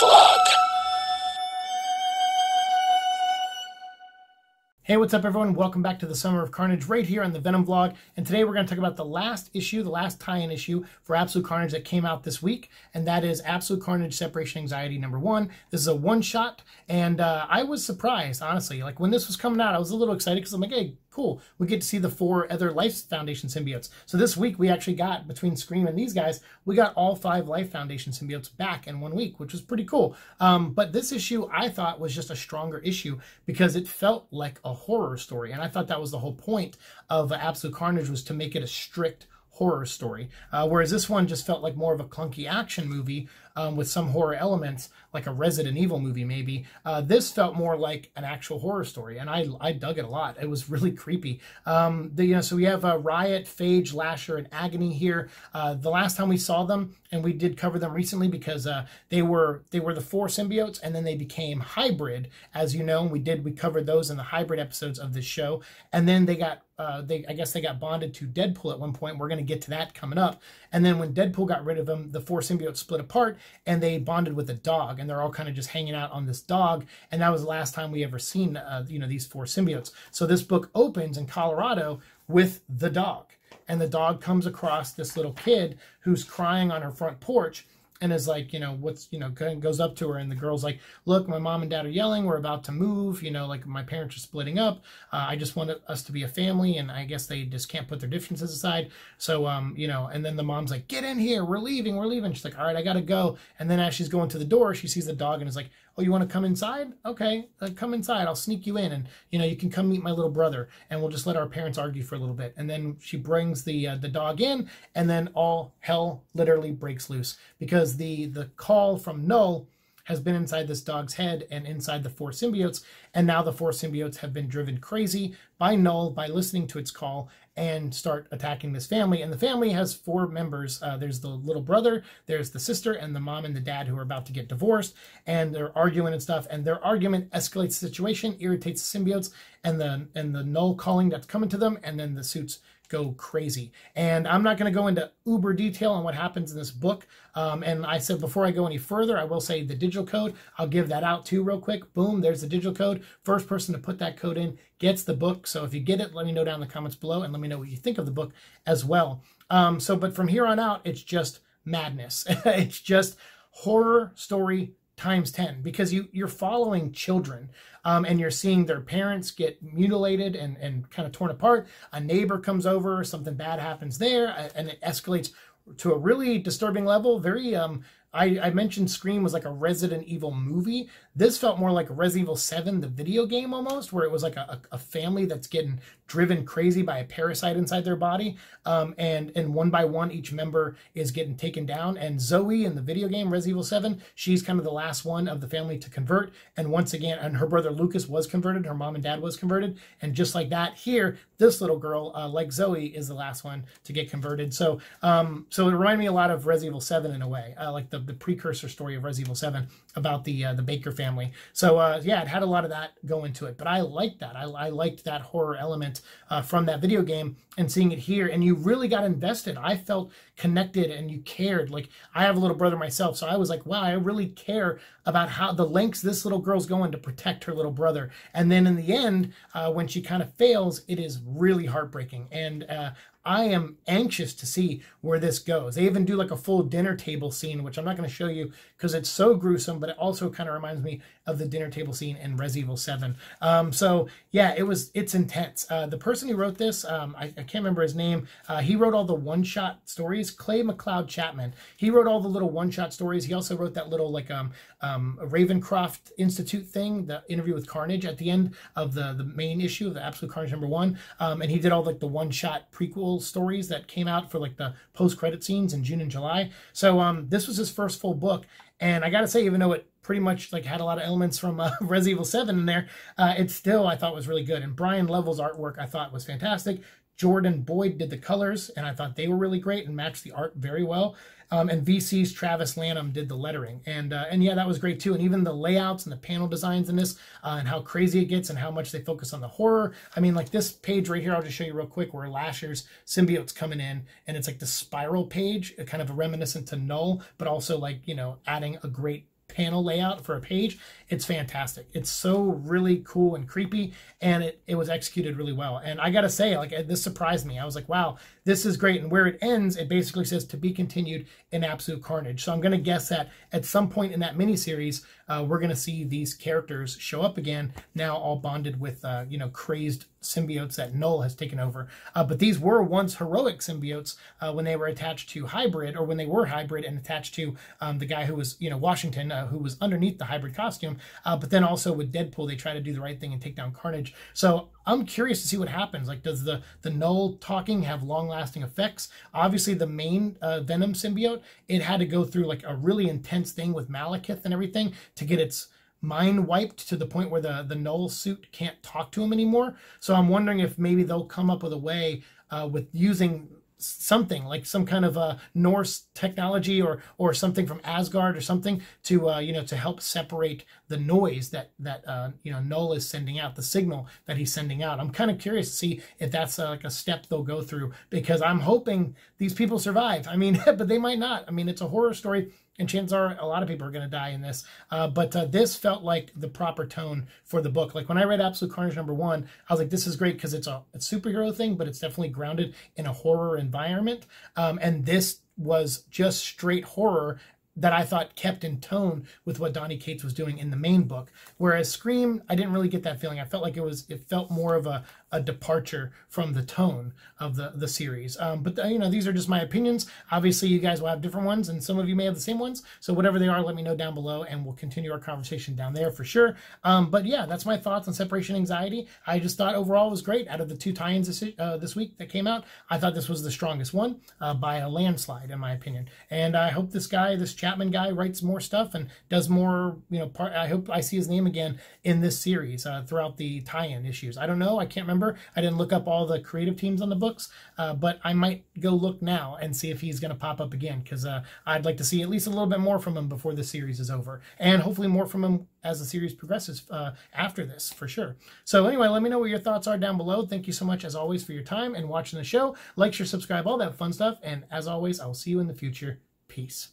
Vlog. Hey, what's up everyone? Welcome back to the Summer of Carnage right here on the Venom Vlog. And today we're going to talk about the last issue, the last tie-in issue for Absolute Carnage that came out this week. And that is Absolute Carnage Separation Anxiety #1. This is a one-shot. And I was surprised, honestly. Like when this was coming out, I was a little excited because I'm like, hey, cool. We get to see the 4 other Life Foundation symbiotes. So this week we actually got, between Scream and these guys, we got all 5 Life Foundation symbiotes back in 1 week, which was pretty cool. But this issue I thought was just a stronger issue because it felt like a horror story. And I thought that was the whole point of Absolute Carnage, was to make it a strict horror story. Whereas this one just felt like more of a clunky action movie with some horror elements, like a Resident Evil movie maybe. This felt more like an actual horror story, and I dug it a lot. It was really creepy. So we have Riot, Phage, Lasher, and Agony here. The last time we saw them, and we did cover them recently because they were the 4 symbiotes, and then they became hybrid, as you know. And we covered those in the hybrid episodes of this show, and then they got I guess they got bonded to Deadpool at one point. We're going to get to that coming up. And then when Deadpool got rid of them, the 4 symbiotes split apart and they bonded with a dog, and they're all kind of just hanging out on this dog. And that was the last time we ever seen, these 4 symbiotes. So this book opens in Colorado with the dog, and the dog comes across this little kid who's crying on her front porch. And is like, goes up to her, and the girl's like, look, my mom and dad are yelling. We're about to move. My parents are splitting up. I just want us to be a family. And I guess they just can't put their differences aside. So, and then the mom's like, get in here. We're leaving. We're leaving. She's like, all right, I got to go. And then as she's going to the door, she sees the dog and is like, oh, you want to come inside? Okay, come inside. I'll sneak you in, and you can come meet my little brother, and we'll just let our parents argue for a little bit. And then she brings the dog in, and then all hell literally breaks loose because the call from Null has been inside this dog's head and inside the 4 symbiotes, and now the 4 symbiotes have been driven crazy by Null by listening to its call and start attacking this family. And the family has 4 members. There's the little brother, there's the sister, and the mom and the dad who are about to get divorced, and they're arguing and stuff, and their argument escalates the situation, irritates the symbiotes and the Null calling that's coming to them, and then the suits go crazy. And I'm not going to go into uber detail on what happens in this book. And I said before I go any further, I will say the digital code. I'll give that out too real quick. Boom, there's the digital code. First person to put that code in gets the book. So if you get it, let me know down in the comments below, and let me know what you think of the book as well. But from here on out, it's just madness. It's just horror story times 10, because you're following children, and you're seeing their parents get mutilated and kind of torn apart. A neighbor comes over, something bad happens there, and it escalates to a really disturbing level. Very, I mentioned Scream was like a Resident Evil movie. This felt more like Resident Evil 7, the video game almost, where it was like a family that's getting driven crazy by a parasite inside their body. And one by one, each member is getting taken down. And Zoe in the video game, Resident Evil 7, she's kind of the last one of the family to convert. And once again, and her brother Lucas was converted, her mom and dad was converted. And just like that here, this little girl, like Zoe, is the last one to get converted. So, so it reminded me a lot of Resident Evil 7 in a way, like the precursor story of Resident Evil 7 about the Baker family. So yeah, it had a lot of that go into it, but I liked that. I liked that horror element from that video game, and seeing it here, and you really got invested. I felt connected, and you cared. Like, I have a little brother myself, so I was like, wow, I really care about how the lengths this little girl's going to protect her little brother. And then in the end, when she kind of fails, it is really heartbreaking. And I am anxious to see where this goes. They even do like a full dinner table scene, which I'm not going to show you because it's so gruesome, but it also kind of reminds me of the dinner table scene in Resident Evil 7. So yeah, it's intense. The person who wrote this, I can't remember his name. He wrote all the one-shot stories. Clay McLeod Chapman. He wrote all the little one-shot stories. He also wrote that little like Ravencroft Institute thing, the interview with Carnage at the end of the main issue of the Absolute Carnage #1. And he did all like the one-shot prequel stories that came out for like the post-credit scenes in June and July. So this was his first full book, and I gotta say, even though it pretty much like had a lot of elements from Resident Evil 7 in there, it still I thought was really good. And Brian Lovell's artwork I thought was fantastic. Jordan Boyd did the colors, and I thought they were really great and matched the art very well. And VC's Travis Lanham did the lettering, and yeah, that was great too. And even the layouts and the panel designs in this, and how crazy it gets and how much they focus on the horror. I mean, like this page right here, I'll just show you real quick, where Lasher's symbiote's coming in, and it's like the spiral page, kind of reminiscent to Null, but also like adding a great panel layout for a page. It's fantastic. It's so really cool and creepy, and it was executed really well. And I gotta say, like, this surprised me. I was like, wow, this is great. And where it ends, it basically says to be continued in Absolute Carnage. So I'm gonna guess that at some point in that miniseries, we're gonna see these characters show up again, now all bonded with you know, crazed symbiotes that Null has taken over. But these were once heroic symbiotes when they were attached to Hybrid, or when they were Hybrid and attached to the guy who was, you know, Washington, who was underneath the Hybrid costume. But then also with Deadpool, they try to do the right thing and take down Carnage. So I'm curious to see what happens. Like, does the Null talking have long-lasting effects? Obviously, the main Venom symbiote, it had to go through like a really intense thing with Malekith and everything to get its mind wiped to the point where the Null suit can't talk to him anymore. So I'm wondering if maybe they'll come up with a way with using something like some kind of a Norse technology or something from Asgard or something to you know, to help separate the noise that you know, Null is sending out, the signal that he's sending out. I'm kind of curious to see if that's like a step they'll go through, because I'm hoping these people survive. I mean, but they might not. I mean, it's a horror story, and chances are a lot of people are going to die in this. But this felt like the proper tone for the book. Like, when I read Absolute Carnage #1, I was like, this is great, because it's a superhero thing, but it's definitely grounded in a horror environment. And this was just straight horror that I thought kept in tone with what Donny Cates was doing in the main book. Whereas Scream, I didn't really get that feeling. I felt like it felt more of a departure from the tone of the series. But you know, these are just my opinions. Obviously, you guys will have different ones, and some of you may have the same ones. So whatever they are, let me know down below, and we'll continue our conversation down there for sure. But yeah, that's my thoughts on separation anxiety. I just thought overall it was great. Out of the two tie-ins this week that came out, I thought this was the strongest one by a landslide, in my opinion. And I hope this guy, this Chapman guy, writes more stuff and does more, you know, I hope I see his name again in this series throughout the tie-in issues. I don't know. I can't remember. I didn't look up all the creative teams on the books, but I might go look now and see if he's going to pop up again, because I'd like to see at least a little bit more from him before the series is over, and hopefully more from him as the series progresses after this, for sure. So anyway, let me know what your thoughts are down below. Thank you so much, as always, for your time and watching the show. Like, share, subscribe, all that fun stuff, and as always, I'll see you in the future. Peace.